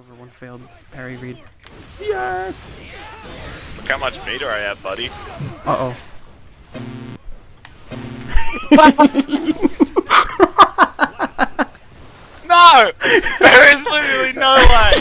over one failed parry read. Yes! Look how much meter I have, buddy. Uh-oh. No! There is literally no way!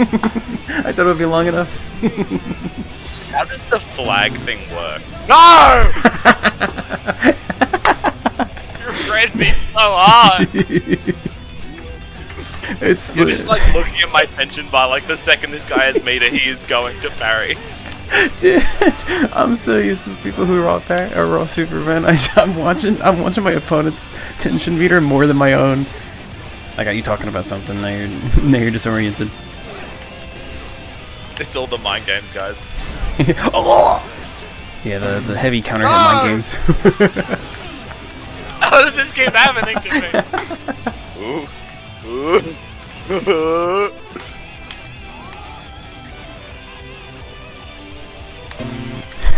I thought it would be long enough. How does the flag thing work? No! Your friend beats so hard! It's You're just like looking at my tension bar, like the second this guy has meter, he is going to parry. Dude, I'm so used to people who raw parry or raw Superman. I'm watching my opponent's tension meter more than my own. I got you talking about something, now you're disoriented. It's all the mind games, guys. Oh! Yeah, the heavy counter hit mind games. How does this keep happening to me? Ooh. Ooh.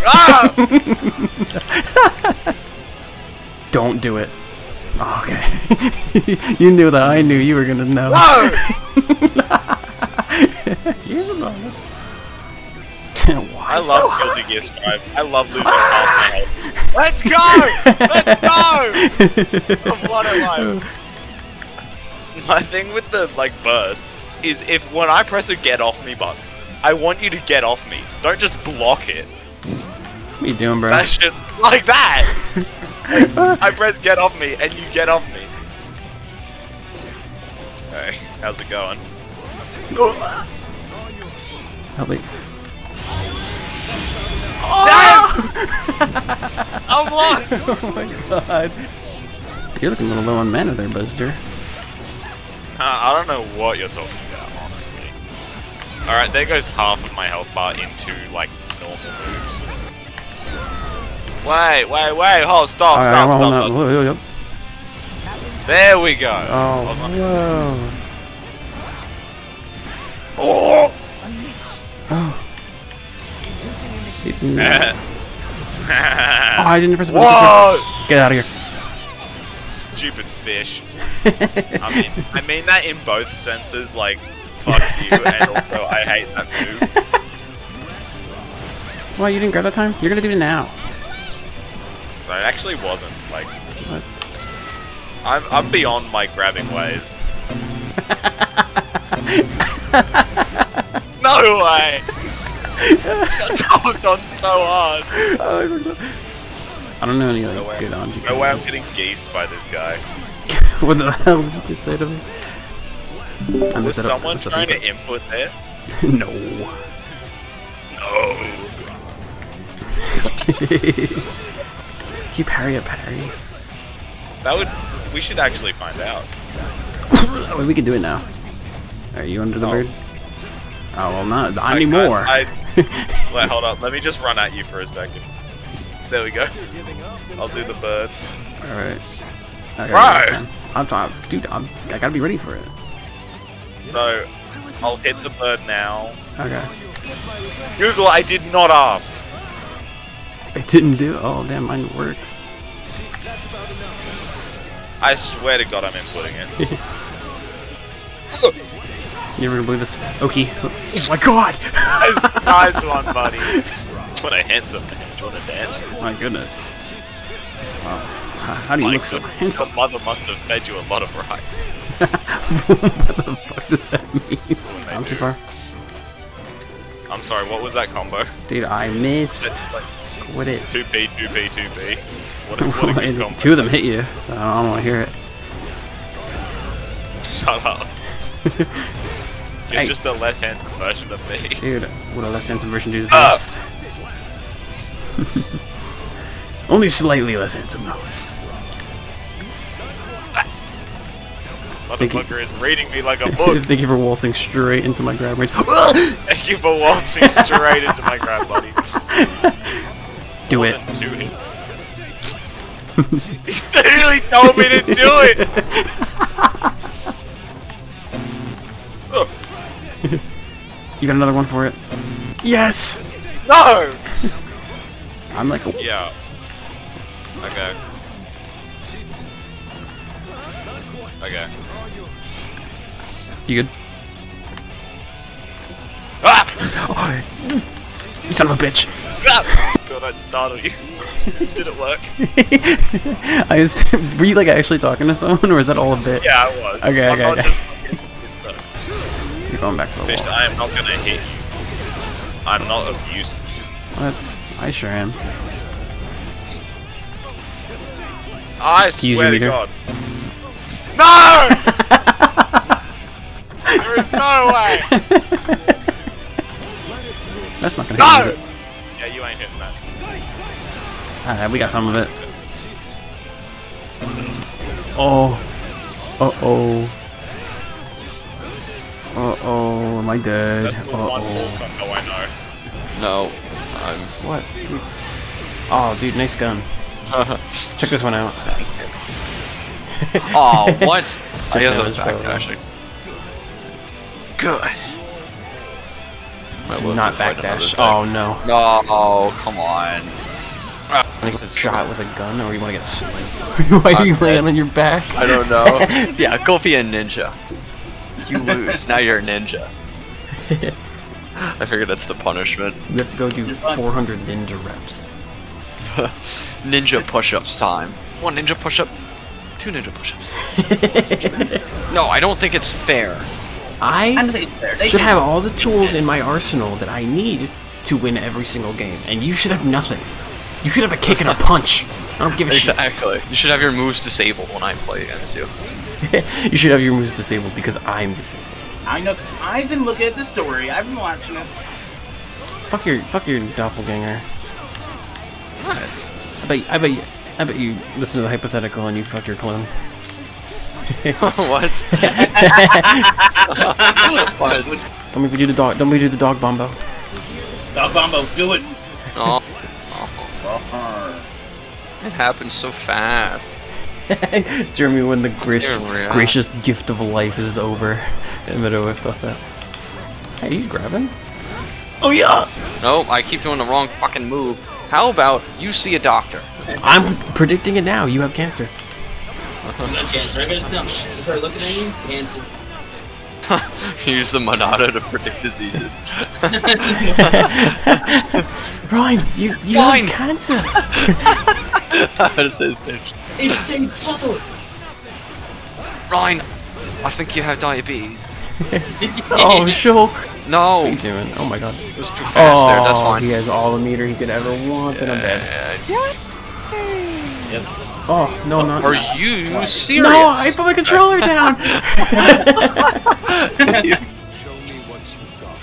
Oh! Don't do it. Oh, okay. You knew that. I knew you were gonna know. No! Here's a bonus. I love Guilty Gear Strive. I love losing half health. Let's go! Let's go! Of what am I? My thing with the like burst is if when I press a get off me button, I want you to get off me. Don't just block it. What are you doing, bro? That shit like that. I press get off me and you get off me. Hey, how's it going? Help me. Oh! I'm lost! Oh my god. You're looking a little low on mana there, Buster. I don't know what you're talking about, honestly. Alright, there goes half of my health bar into, like, normal moves. Wait, hold, stop. Whoa. There we go. Oh, whoa. Oh! Oh. Oh, I didn't press a button. Get out of here. Stupid fish. I mean that in both senses, like, fuck you, and also I hate that move. Well, you didn't grab that time? You're gonna do it now. No, it actually wasn't, like... What? I'm beyond my grabbing ways. No way! Just got dogged on so hard! I don't know any other good on you. No way I'm getting geased by this guy. What the hell did you just say to me? Was someone trying to input there? No. No. You parry a parry. That would. We should actually find out. Wait, we can do it now. Are you under the bird? Oh, well, not anymore. Wait, hold up. Let me just run at you for a second. There we go. I'll do the bird. Alright. Bro! Dude, I gotta be ready for it. So, I'll hit the bird now. Okay. Google, I did not ask. It didn't do? Oh, damn, mine works. I swear to God I'm inputting it. You're gonna believe this. Okay. Oh my god! Nice one, buddy. What a handsome man. Do you want to dance? My goodness. Wow. How do you look so handsome? Your mother must have fed you a lot of rice. What the fuck does that mean? I'm too far. I'm sorry, what was that combo? Dude, I missed. Quit it. 2P, 2P, 2P. What a good combo. Two of them hit you, so I don't want to hear it. Shut up. You're just a less handsome version of me. Dude, what a less handsome version do this. Only slightly less handsome though. This motherfucker is reading me like a book. Thank you for waltzing straight into my grab range. Thank you for waltzing straight into my grab, buddy. Do it. He literally told me to do it! You got another one for it. Yes! No! I'm like a... Yeah. Okay. Okay. You good? Ah! Oh, you son of a bitch! Ah! God, I'd startle you. Did it work? Were you like actually talking to someone, or is that all a bit? Yeah, I was. Okay, okay, okay. You're going back to the wall. I am not gonna hit you. I'm not abused. What? I sure am. I swear to God. No! There is no way! That's not gonna hit. No! Yeah, you ain't hitting that. Alright, we got some of it. Oh. Uh-oh. Uh-oh, am I dead? That's the one wall I know. No. I'm... What? Dude. Oh, dude, nice gun. Check this one out. Oh, what? I guess I was backdashing. Good. Not backdash. Oh no. No, oh, come on. Wanna get shot with a gun, or you wanna get slung? Why do you land on your back? I don't know. Yeah, go be a ninja. You lose. Now you're a ninja. I figured that's the punishment. You have to go do 400 ninja reps. Ninja push-ups time. One ninja push-up. Two ninja push-ups. No, I don't think it's fair. I should have all the tools in my arsenal that I need to win every single game, and you should have nothing. You should have a kick and a punch. I don't give a shit. Actually, you should have your moves disabled when I play against you. You should have your moves disabled because I'm disabled. I know, because I've been looking at the story. I've been watching it. Fuck your doppelganger. What? I bet you listen to the hypothetical and you fuck your clone. What? What? Don't make me do the dog bombo. Dog bombo, do it! Oh. Oh. It happened so fast. Jeremy, when the gracious gift of life is over, Emito whipped off that. Hey, he's grabbing. Oh yeah! No, I keep doing the wrong fucking move. How about you see a doctor? I'm predicting it now. You have cancer. I'm not cancer. I got a stump. They're looking at you. Cancer. Use the Monado to predict diseases. Ryan, you have cancer. It's Dave Bubble. Ryan, I think you have diabetes. Oh, Shulk. No. What are you doing? Oh my God. It was too fast there. That's fine. He has all the meter he could ever want, and I'm dead. Yep. Oh no, not. Are you serious? No, I put my controller down. Show me what you got.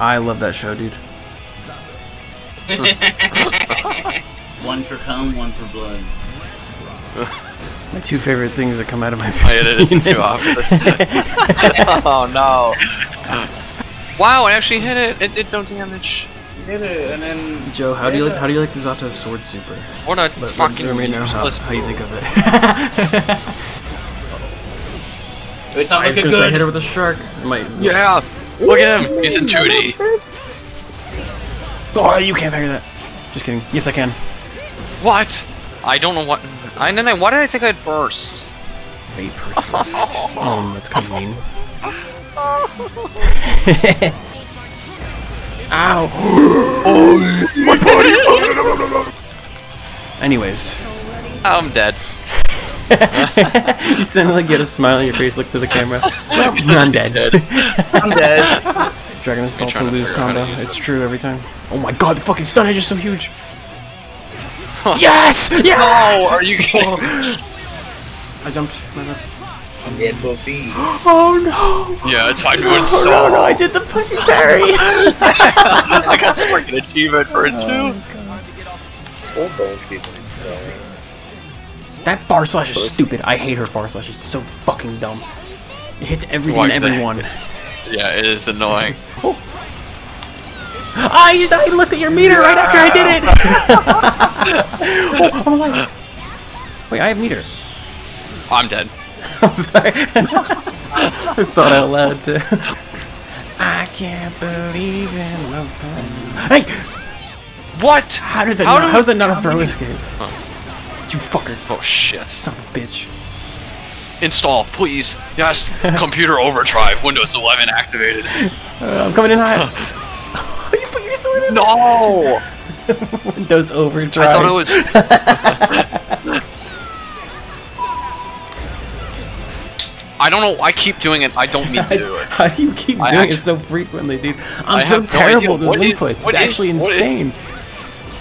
I love that show, dude. One for cum, one for blood. My two favorite things that come out of my penis. It is too often. Oh no! Wow, I actually hit it. It did no damage. Hit it, and then Joe, how do you like Zato's sword super? What a fucking how you think of it? It's not looking good. I hit her with a shark. Yeah, look at him. He's in 2D. Oh, you can't figure that. Just kidding. Yes, I can. What? I don't know what. And then why did I think I'd burst? Vapor thrust. That's kind of mean. Ow! Oh, my body! Anyways, I'm dead. You sounded like you had a smile on your face. Look to the camera. Well, I'm dead. I'm dead. Dragon Assault to lose combo. It's true every time. Oh my God! The fucking stun edge is so huge. Yes! Yes! No! Are you kidding me? I jumped. It will be. Oh no! Yeah, it's time to install. Oh, no, I did the fucking parry! I got the freaking achievement for it too. Oh, that far slash is stupid. I hate her far slash. It's so fucking dumb. It hits everything and everyone. Yeah, it is annoying. Oh. I looked at your meter right after I did it! Oh, I'm alive! Wait, I have meter. I'm dead. I'm sorry. I thought out loud too. can't believe in love. Hey! What? How did that not throw escape? Huh. You fucker. Oh shit. Son of a bitch. Install, please. Yes. Computer overdrive. Windows 11 activated. I'm coming in high. You put your sword in. No. Windows overdrive. I thought it was. I don't know. I keep doing it. I don't mean to do it. How do you keep doing it so frequently, dude? I'm so terrible at those inputs. It's actually insane.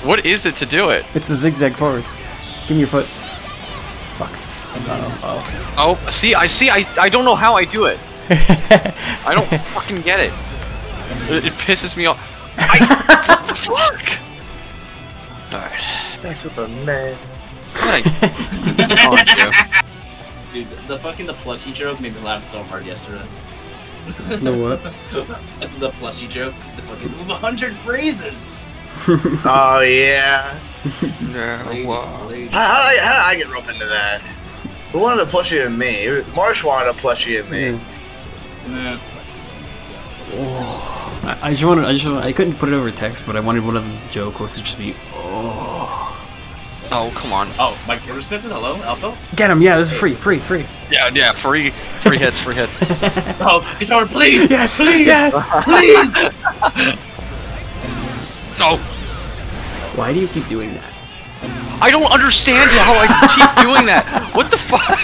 What is it to do it? It's the zigzag forward. Give me your foot. Fuck. Oh. Oh, see. I don't know how I do it. I don't fucking get it. It pisses me off. What the fuck? All right. Thanks for the man. Dude, the plushie joke made me laugh so hard yesterday. The what? The plushie joke. The fucking 100 phrases. Oh yeah. No. How did I get roped into that? Who wanted a plushie than me? Marsh wanted a plushie than me. Yeah. Oh, I couldn't put it over text, but I wanted one of the joke was to just be. Oh. Oh, come on. Oh, Mike Jordan, hello, Alpha? Get him, yeah, this is free. Yeah, free hits. Oh, get over, please! Yes, please! No. Why do you keep doing that? I don't understand how I keep doing that. What the fuck?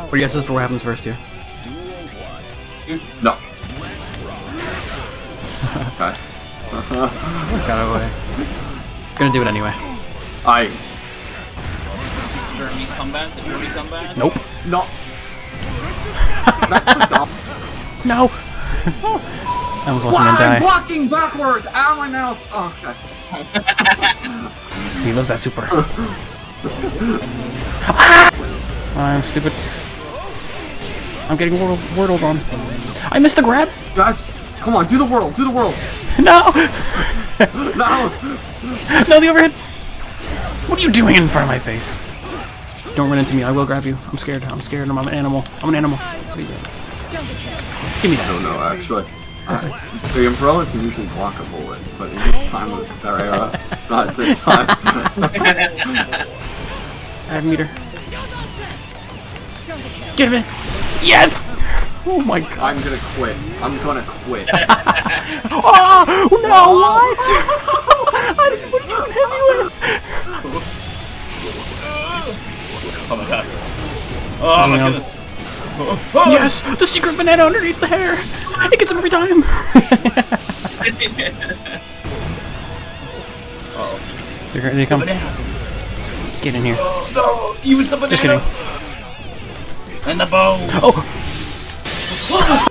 What do you guys think what happens first here? No. Okay. Got away. Gonna do it anyway. The Germany comeback? Nope. No. That's so dumb. No. I almost watched him die. I'm walking backwards out of my mouth. Oh god. He loves that super. I'm stupid. I'm getting wordled on. I missed the grab. Guys, come on, do the world. No. No, the overhead! What are you doing in front of my face? Don't run into me, I will grab you. I'm scared, I'm an animal. What are you doing? Give me that. I don't know, actually. The umbrella can usually block a bullet, but it's time with Ferreira. Not this time. I have meter. Give it! Yes! Oh my god! I'm gonna quit. Oh no! What? What did you hit me with? Oh my god! Oh my goodness! Oh. Yes, the secret banana underneath the hair. It gets him every time. Uh-oh. Here they come. Get in here. Oh, no, you was the banana. Just kidding. And the bow. Oh.